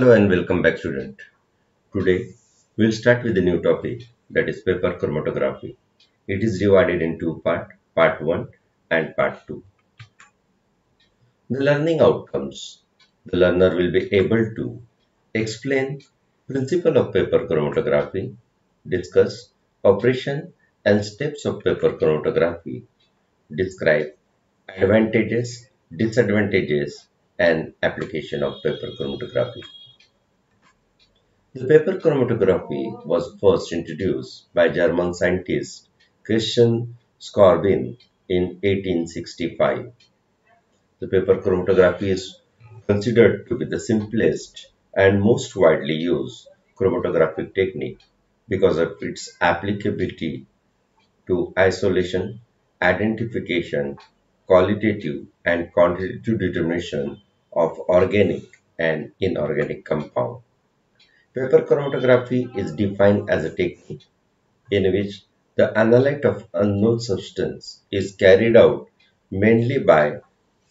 Hello and welcome back, student. Today we'll start with a new topic, that is paper chromatography. It is divided in two parts, part 1 and part 2. The learning outcomes. The learner will be able to explain principle of paper chromatography, discuss operation and steps of paper chromatography, describe advantages, disadvantages and application of paper chromatography. The paper chromatography was first introduced by German scientist Christian Schoenbein in 1865. The paper chromatography is considered to be the simplest and most widely used chromatographic technique because of its applicability to isolation, identification, qualitative and quantitative determination of organic and inorganic compound. Paper chromatography is defined as a technique in which the analyte of unknown substance is carried out mainly by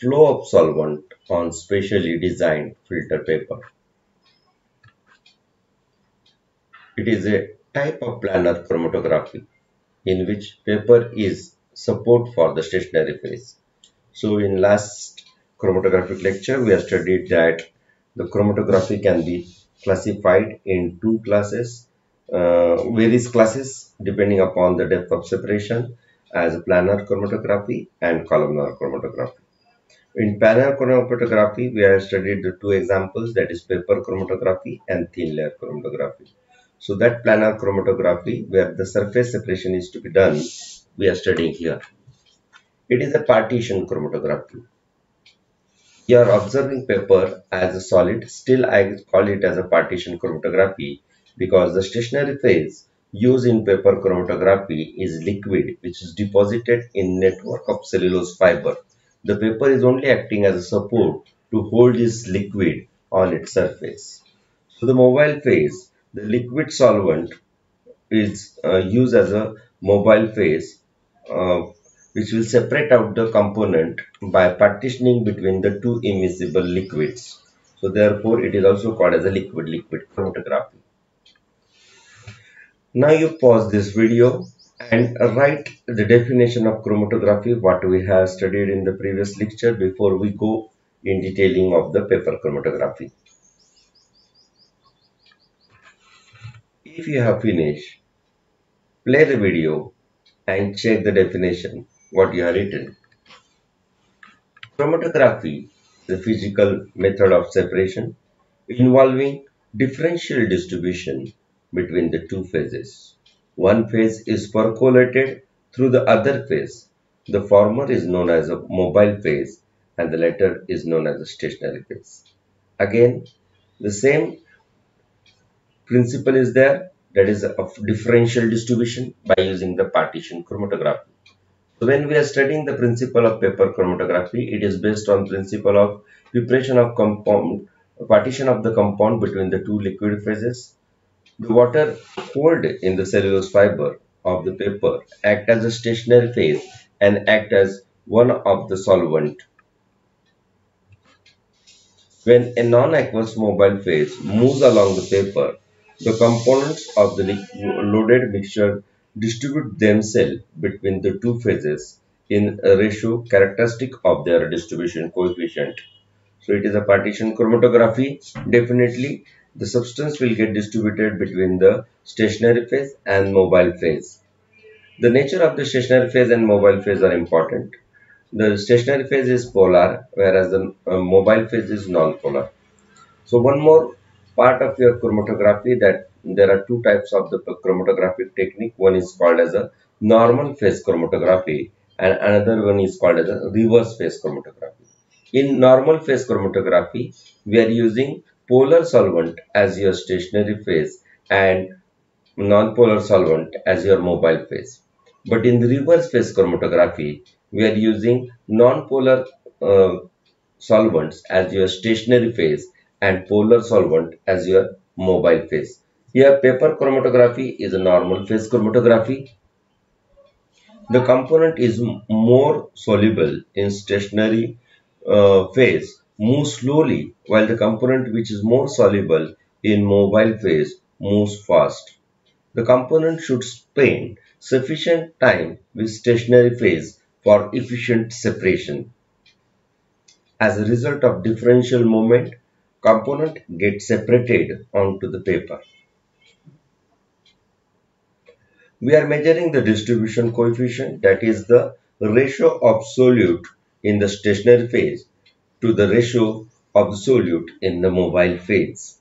flow of solvent on specially designed filter paper. It is a type of planar chromatography in which paper is support for the stationary phase. So in last chromatographic lecture we have studied that the chromatography can be classified in two classes, various classes depending upon the depth of separation, as planar chromatography and columnar chromatography. In planar chromatography we have studied the two examples, that is paper chromatography and thin layer chromatography. So that planar chromatography where the surface separation is to be done, we are studying here. It is a partition chromatography. You are observing paper as a solid, still I call it as a partition chromatography because the stationary phase used in paper chromatography is liquid, which is deposited in network of cellulose fiber. The paper is only acting as a support to hold this liquid on its surface. So the mobile phase, the liquid solvent is used as a mobile phase, which will separate out the component by partitioning between the two immiscible liquids. So therefore it is also called as a liquid-liquid chromatography. Now you pause this video and write the definition of chromatography, what we have studied in the previous lecture, before we go in detailing of the paper chromatography. If you have finished, play the video and check the definition, what you have written. Chromatography is a physical method of separation involving differential distribution between the two phases. One phase is percolated through the other phase. The former is known as a mobile phase and the latter is known as a stationary phase. Again, the same principle is there, that is of differential distribution by using the partition chromatography. So when we are studying the principle of paper chromatography, it is based on principle of preparation of compound, partition of the compound between the two liquid phases. The water held in the cellulose fiber of the paper act as a stationary phase and act as one of the solvent. When a non-aqueous mobile phase moves along the paper, the components of the loaded mixture distribute themselves between the two phases in a ratio characteristic of their distribution coefficient. So it is a partition chromatography. Definitely, the substance will get distributed between the stationary phase and mobile phase. The nature of the stationary phase and mobile phase are important. The stationary phase is polar, whereas the mobile phase is non-polar. So one more part of your chromatography, that there are two types of the chromatographic technique. One is called as a normal phase chromatography and another one is called as a reverse phase chromatography. In normal phase chromatography, we are using polar solvent as your stationary phase and non-polar solvent as your mobile phase. But in the reverse phase chromatography, we are using non-polar solvents as your stationary phase and polar solvent as your mobile phase. Here paper chromatography is a normal phase chromatography. The component is more soluble in stationary phase move slowly, while the component which is more soluble in mobile phase moves fast. The component should spend sufficient time with stationary phase for efficient separation. As a result of differential moment, component gets separated onto the paper. We are measuring the distribution coefficient, that is the ratio of solute in the stationary phase to the ratio of solute in the mobile phase.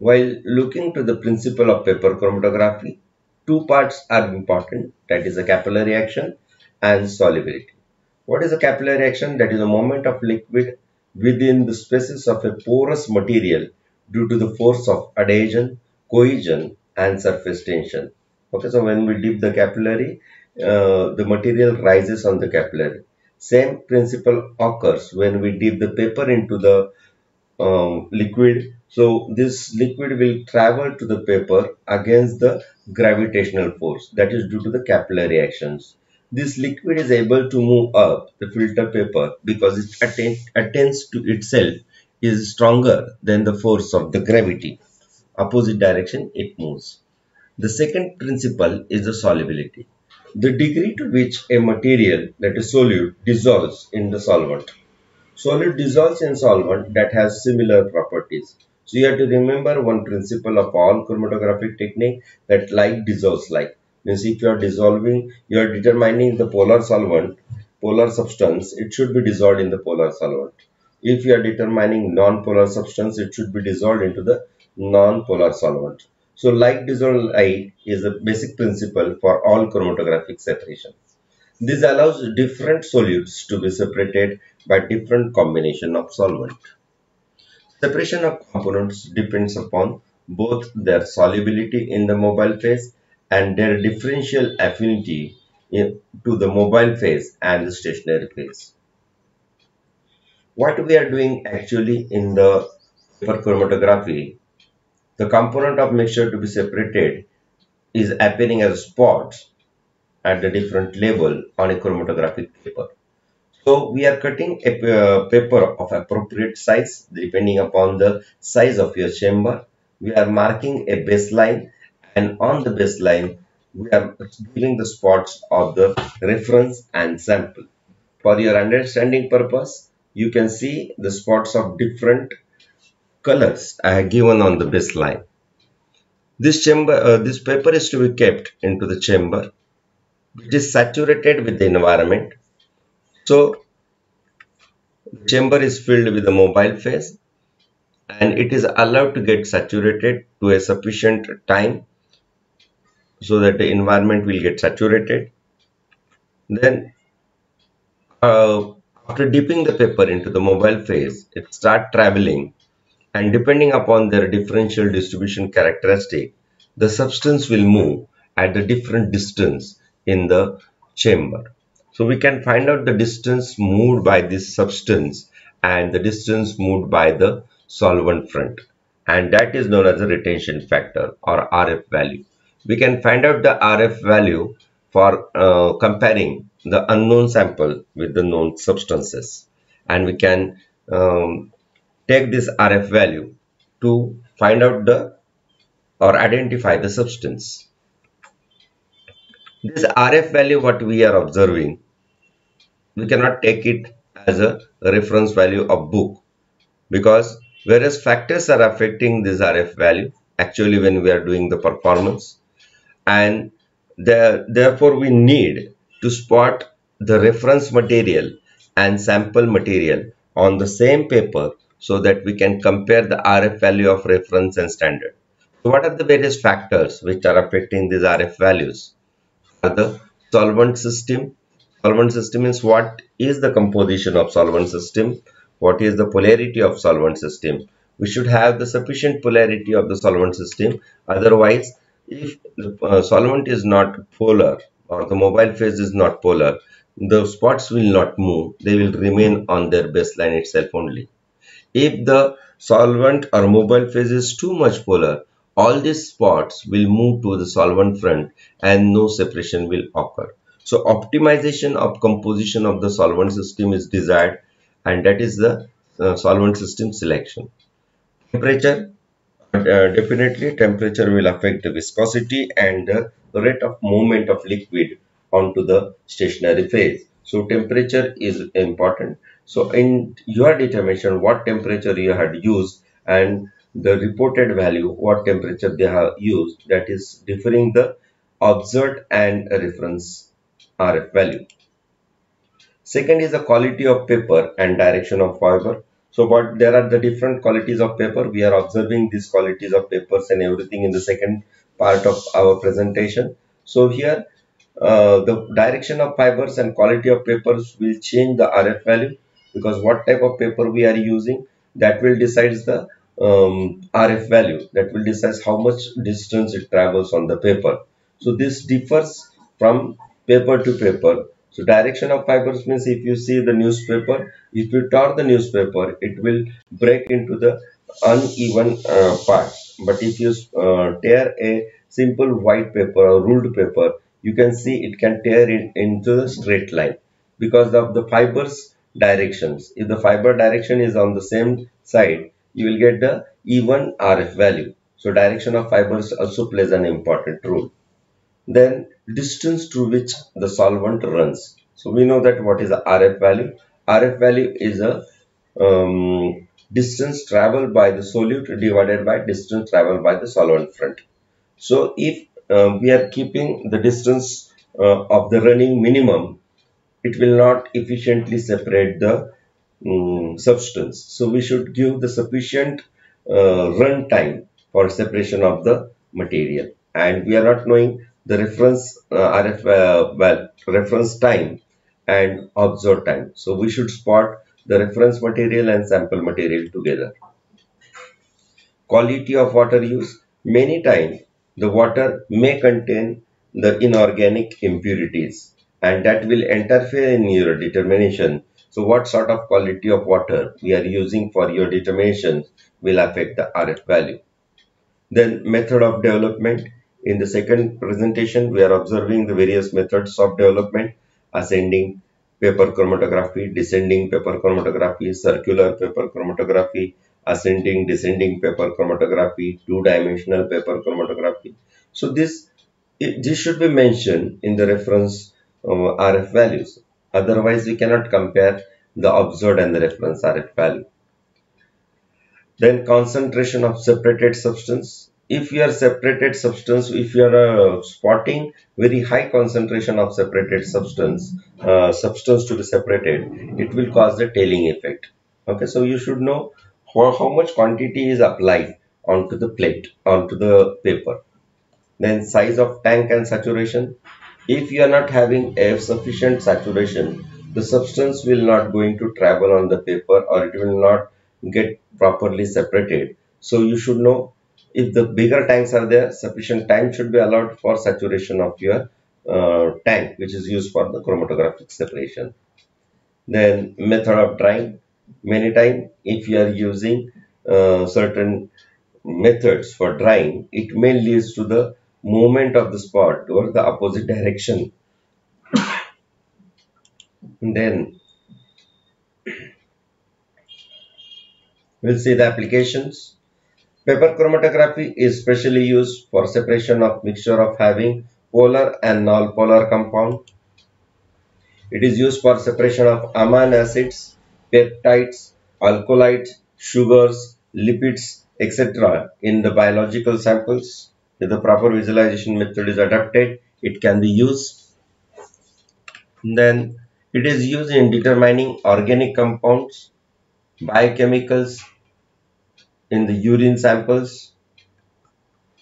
While looking to the principle of paper chromatography, two parts are important, that is the capillary action and solubility. What is a capillary action? That is the movement of liquid within the spaces of a porous material due to the force of adhesion, cohesion and surface tension. Okay, so when we dip the capillary, the material rises on the capillary. Same principle occurs when we dip the paper into the liquid. So this liquid will travel to the paper against the gravitational force, that is due to the capillary actions. This liquid is able to move up the filter paper because it attains to itself is stronger than the force of the gravity. Opposite direction it moves. The second principle is the solubility, the degree to which a material, that is solute, dissolves in the solvent. Solute dissolves in solvent that has similar properties. So you have to remember one principle of all chromatographic technique, that like dissolves like. Means if you are dissolving, you are determining the polar solvent, polar substance, it should be dissolved in the polar solvent. If you are determining non-polar substance, it should be dissolved into the non-polar solvent. So like dissolve like is a basic principle for all chromatographic separations. This allows different solutes to be separated by different combination of solvent. Separation of components depends upon both their solubility in the mobile phase and their differential affinity to the mobile phase and the stationary phase. What we are doing actually in the paper chromatography, the component of mixture to be separated is appearing as spots at the different level on a chromatographic paper. So we are cutting a paper of appropriate size depending upon the size of your chamber. We are marking a baseline, and on the baseline we are giving the spots of the reference and sample. For your understanding purpose, you can see the spots of different colors I have given on the baseline. This paper is to be kept into the chamber which is saturated with the environment. So the chamber is filled with the mobile phase and it is allowed to get saturated to a sufficient time so that the environment will get saturated. Then after dipping the paper into the mobile phase, it starts traveling, and depending upon their differential distribution characteristic, the substance will move at the different distance in the chamber. So we can find out the distance moved by this substance and the distance moved by the solvent front, and that is known as a retention factor or RF value. We can find out the RF value for comparing the unknown sample with the known substances, and we can take this RF value to find out the or identify the substance. This RF value what we are observing, we cannot take it as a reference value of book, because various factors are affecting this RF value actually when we are doing the performance. And therefore we need to spot the reference material and sample material on the same paper so that we can compare the RF value of reference and standard. So what are the various factors which are affecting these RF values? Are the solvent system. Solvent system means what is the composition of solvent system, what is the polarity of solvent system. We should have the sufficient polarity of the solvent system, otherwise if the solvent is not polar or the mobile phase is not polar, the spots will not move, they will remain on their baseline itself only. If the solvent or mobile phase is too much polar, all these spots will move to the solvent front and no separation will occur. So optimization of composition of the solvent system is desired, and that is the solvent system selection. Temperature, definitely temperature will affect the viscosity and the rate of movement of liquid onto the stationary phase. So temperature is important. So in your determination, what temperature you had used and the reported value, what temperature they have used, that is differing the observed and reference RF value. Second is the quality of paper and direction of fiber. So but there are the different qualities of paper. We are observing these qualities of papers and everything in the second part of our presentation. So here the direction of fibers and quality of papers will change the RF value, because what type of paper we are using, that will decide the RF value, that will decide how much distance it travels on the paper. So this differs from paper to paper. So direction of fibers means if you see the newspaper, if you tear the newspaper, it will break into the uneven parts. But if you tear a simple white paper or ruled paper, you can see it can tear it into the straight line because of the fibers directions. If the fiber direction is on the same side, you will get the even RF value. So direction of fibers also plays an important role. Then distance to which the solvent runs. So we know that what is the RF value. RF value is a distance traveled by the solute divided by distance traveled by the solvent front. So if we are keeping the distance of the running minimum, it will not efficiently separate the substance. So we should give the sufficient run time for separation of the material, and we are not knowing the reference reference time and observed time. So we should spot the reference material and sample material together. Quality of water use. Many times the water may contain the inorganic impurities, and that will interfere in your determination. So what sort of quality of water we are using for your determination will affect the RF value. Then method of development. In the second presentation, we are observing the various methods of development: ascending paper chromatography, descending paper chromatography, circular paper chromatography, ascending, descending paper chromatography, two-dimensional paper chromatography. So this should be mentioned in the reference RF values. Otherwise, we cannot compare the observed and the reference RF value. Then concentration of separated substance. If you are separated substance, if you are spotting very high concentration of separated substance, substance to be separated, it will cause the tailing effect. Okay, so you should know how much quantity is applied onto the plate, onto the paper. Then size of tank and saturation. If you are not having a sufficient saturation, the substance will not going to travel on the paper, or it will not get properly separated. So you should know, if the bigger tanks are there, sufficient time should be allowed for saturation of your tank, which is used for the chromatographic separation. Then method of drying. Many times if you are using certain methods for drying, it may lead to the movement of the spot or the opposite direction. Then we'll see the applications. Paper chromatography is specially used for separation of mixture of having polar and non-polar compound. It is used for separation of amino acids, peptides, alkaloids, sugars, lipids, etc. in the biological samples. If the proper visualization method is adapted, it can be used. Then it is used in determining organic compounds, biochemicals, in the urine samples.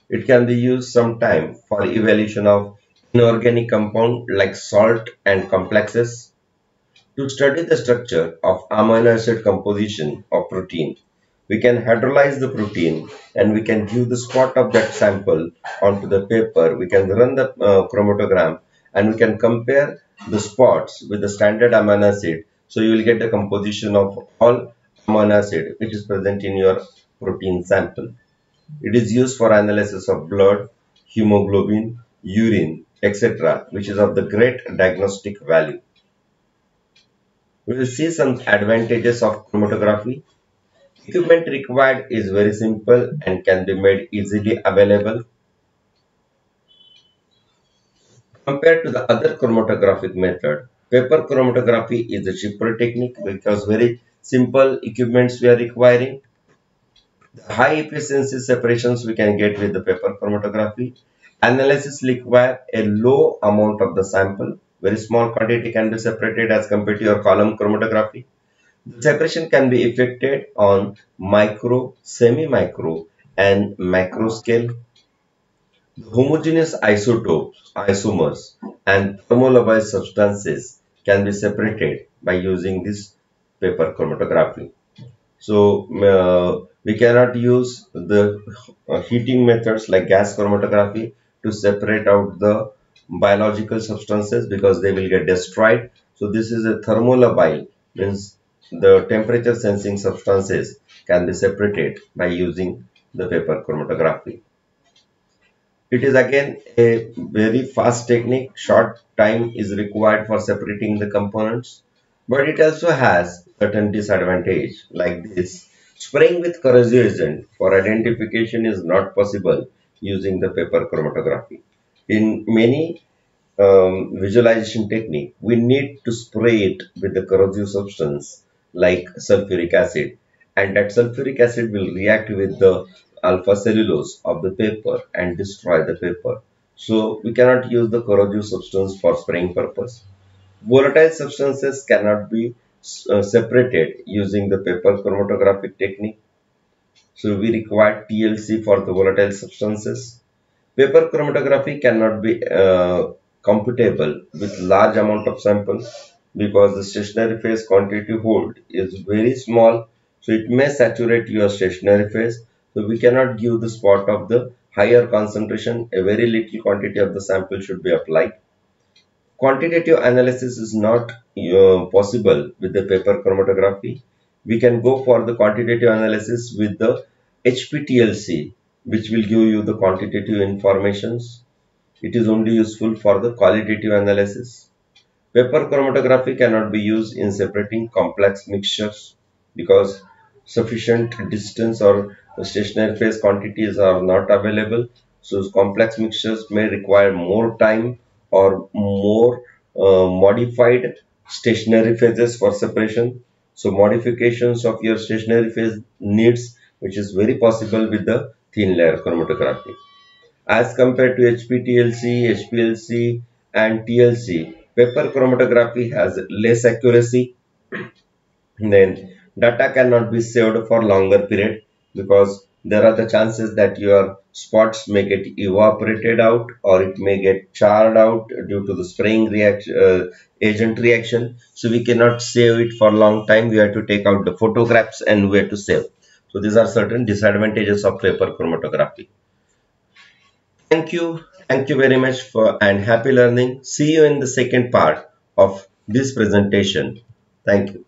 It can be used sometime for evaluation of inorganic compound like salt and complexes, to study the structure of amino acid composition of protein. We can hydrolyze the protein and we can give the spot of that sample onto the paper. We can run the chromatogram and we can compare the spots with the standard amino acid. So you will get the composition of all amino acid which is present in your protein sample. It is used for analysis of blood, hemoglobin, urine, etc., which is of the great diagnostic value. We will see some advantages of chromatography. Equipment required is very simple and can be made easily available. Compared to the other chromatographic method, paper chromatography is a cheaper technique because very simple equipments we are requiring. The high efficiency separations we can get with the paper chromatography. Analysis requires a low amount of the sample. Very small quantity can be separated as compared to your column chromatography. The separation can be effected on micro, semi-micro and macro scale. The homogeneous isotopes, isomers and thermolabile substances can be separated by using this paper chromatography. So we cannot use the heating methods like gas chromatography to separate out the biological substances because they will get destroyed. So this is a thermolabile, means the temperature sensing substances can be separated by using the paper chromatography. It is again a very fast technique. Short time is required for separating the components, but it also has certain disadvantage like this. Spraying with corrosive agent for identification is not possible using the paper chromatography. In many visualization technique, we need to spray it with the corrosive substance like sulfuric acid, and that sulfuric acid will react with the alpha cellulose of the paper and destroy the paper. So we cannot use the corrosive substance for spraying purpose. Volatile substances cannot be separated using the paper chromatographic technique. So we require TLC for the volatile substances. Paper chromatography cannot be computable with large amount of samples because the stationary phase quantity hold is very small, so it may saturate your stationary phase. So we cannot give the spot of the higher concentration. A very little quantity of the sample should be applied. Quantitative analysis is not possible with the paper chromatography. We can go for the quantitative analysis with the HPTLC, which will give you the quantitative informations. It is only useful for the qualitative analysis. Paper chromatography cannot be used in separating complex mixtures because sufficient distance or stationary phase quantities are not available. So complex mixtures may require more time or more modified stationary phases for separation. So modifications of your stationary phase needs, which is very possible with the thin layer chromatography. As compared to HPTLC, HPLC and TLC, paper chromatography has less accuracy. Then data cannot be saved for longer period because there are the chances that your spots may get evaporated out or it may get charred out due to the spraying reaction, agent reaction. So we cannot save it for a long time. We have to take out the photographs and we have to save. So these are certain disadvantages of paper chromatography. Thank you very much for and happy learning. See you in the second part of this presentation. Thank you.